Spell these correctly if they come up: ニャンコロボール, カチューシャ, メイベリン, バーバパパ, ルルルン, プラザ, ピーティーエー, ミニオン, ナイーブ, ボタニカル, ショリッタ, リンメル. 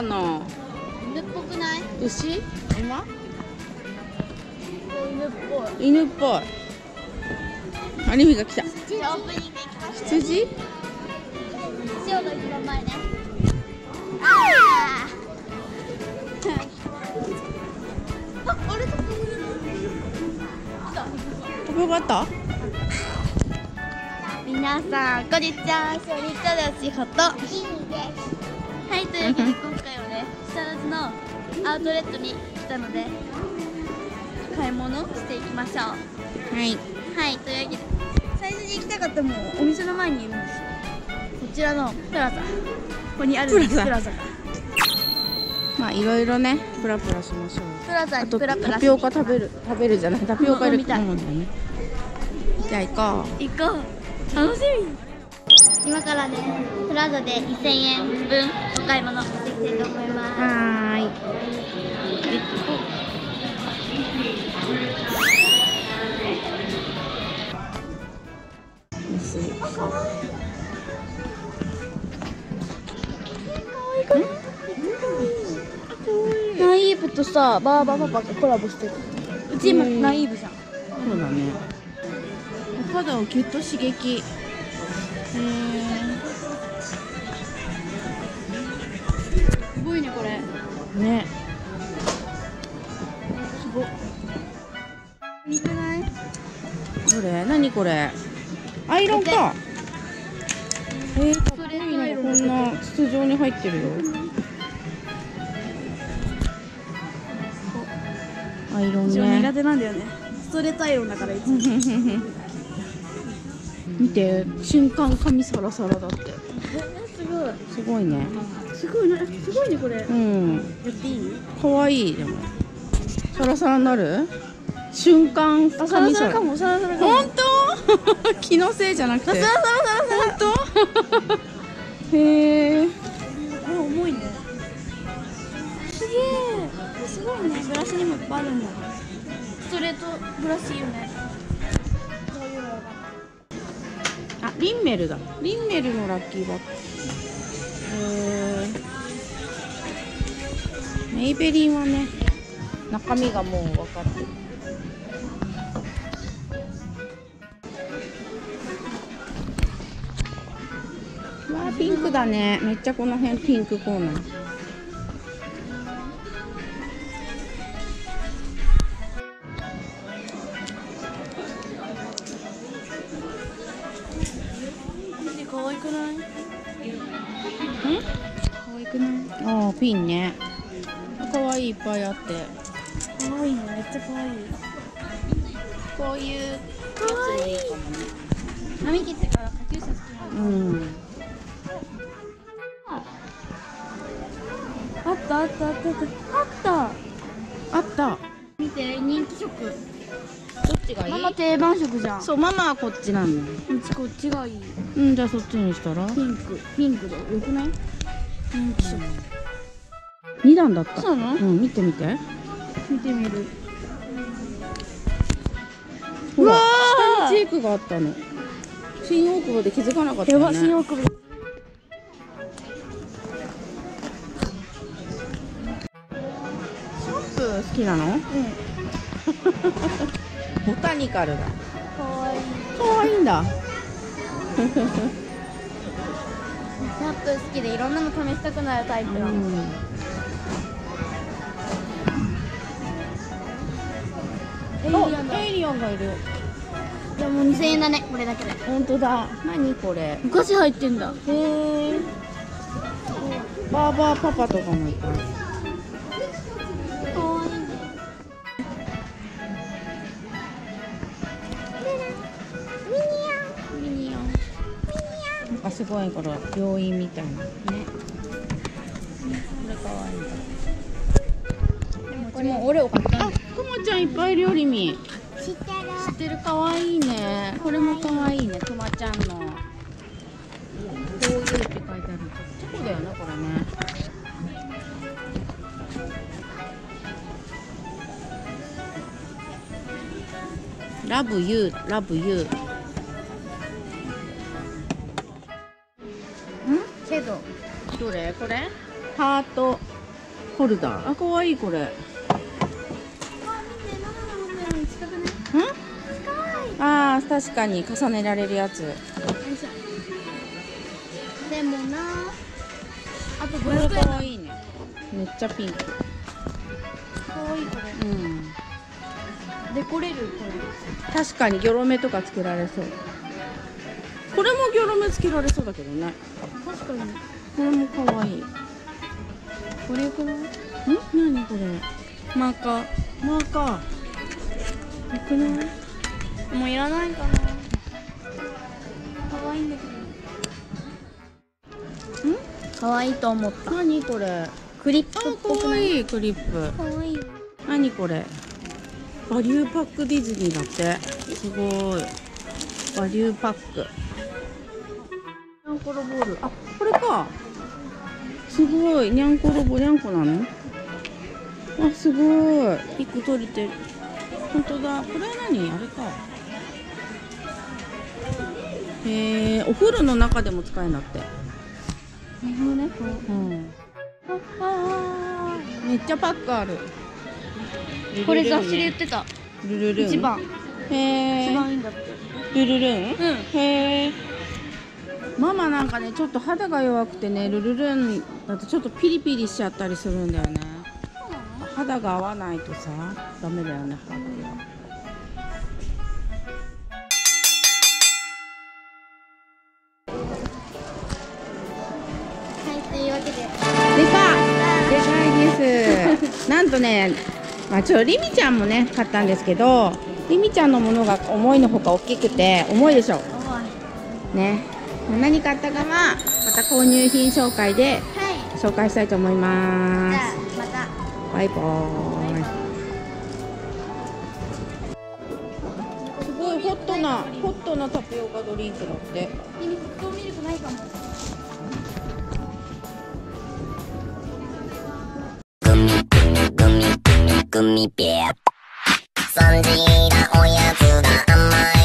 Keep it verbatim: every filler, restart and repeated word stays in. かな。犬っぽくない？牛？馬？犬っぽい。犬っぽい。アニメが来た。羊？塩の広前ね。ああ。あ、あれとこ来た。飛び終わった？皆さんこんにちは。ショリッタのしほと。はい、というわけで今回はね、下町のアウトレットに来たので買い物していきましょう。はい。はい、というわけで最初に行きたかったもうお店の前にいるんですよ。こちらのプラザ。ここにあるんです。プラザ。まあいろいろね、プラプラしましょう。プラザにプラプラ。タピオカ食べる食べるじゃない。タピオカ入れて飲むんだよね。じゃあ行こう。行こう。楽しみ。今からね、プラザでいっせんえんぶんお買い物していきたいと思います。はーい。ナイーブとさ、バーバパパがコラボしてる。うち今ナイーブじゃん。そうだね。肌をぎゅっと刺激。すごいねこれ。ね。すごい。見てない？これ何これ？アイロンか。えー、かっこいいね、こんな筒状に入ってるよ。アイロンね。苦手なんだよね。ストレートアイロンだからいつも。見て、瞬間髪サラサラだって。すごい。すごいね。すごいね、すごいねこれ。うん。やっていい？可愛いでも。サラサラになる？瞬間髪サラ。サラサラかも、サラサラかも。本当？気のせいじゃなくて。サラサラサラサラ。本当？へえ。もう重いね。すげえ。すごいね。ブラシにもいっぱいあるんだ。ストレートブラシいいよね。リンメルだ。リンメルのラッキーバッグ。えー、メイベリンはね、中身がもう分かってる。わあ、ピンクだね。めっちゃこの辺ピンクコーナー。ピンね。可愛いいっぱいあって。可愛いね、めっちゃ可愛い。こういうやついいかもね。髪切ってからカチューシャ好きなの。うん。あったあったあったあった。あった。見て、人気食。どっちがいい？ママ定番食じゃん。そう、ママはこっちなの。うちこっちがいい。うん、じゃあそっちにしたら？ピンク、ピンクだ。よくない？人気食。二段だった。そうなの？うん、見て見て。見てみる。ほら、下にチークがあったの。新大久保で気づかなかったね。新大久保。シャンプー好きなの？うん。ボタニカルだ。かわいい。かわいいんだ。シャンプー好きでいろんなの試したくなるタイプなの。エイリアンがいる。じゃもうにせんえんだね、これだけで。本当だ。何これ？お菓子入ってんだ。へえ。バーバーパパとかもいた。可愛い。ミニオン。ミニオン。ミニオン。なんかすごいこれ病院みたいなね。これ可愛いんだ。でもこれも俺を買った。クマちゃんいっぱいいるよ。りみ知ってる知ってる。かわいいね。これもかわいいね。クマちゃんのこういうって書いてある。チョコだよねこれね。ラブユーラブユー。ん？けどどれこれ？ハートホルダー。あ、かわいいこれ。ん？ああ、確かに重ねられるやつ。でもな、あとこれ可愛いね。めっちゃピンク。可愛いこれ。うん。デコれるこれ。確かにギョロ目とかつけられそう。これもギョロ目つけられそうだけどね。確かに。これも可愛い。これこれ。ん？何これ？マーカー。マーカー。よくない？もういらないかな。可愛いんだけど。可愛いと思った。何これ？クリップっぽくない？可愛いクリップ。可愛い。何これ？バリューパックディズニーだって。すごい。バリューパック。ニャンコロボール。あ、これか。すごい。ニャンコロボ、ニャンコなの？あ、すごい。一個取れてる。本当だ。これは何？あれか。へえ、お風呂の中でも使えるんだって。うん、ああめっちゃパックある。これ雑誌で売ってた。ルルルン。一番。へえ。一番いいんだって。ルルルン？うん。へえ。ママなんかね、ちょっと肌が弱くてね、ルルルンだとちょっとピリピリしちゃったりするんだよね。肌が合わないとさ、ダメだよね、肌が。なんとね、まあ、ちょりみちゃんもね買ったんですけど、りみちゃんのものが思いのほか大きくて重いでしょね。何買ったかはまた購入品紹介で紹介したいと思います。はい、じゃあまたバイバーイ。すごいホットなホットなタピオカドリンクだって。りみ、ホットミルクないかも。グミベア。さんじがおやつだ、甘い。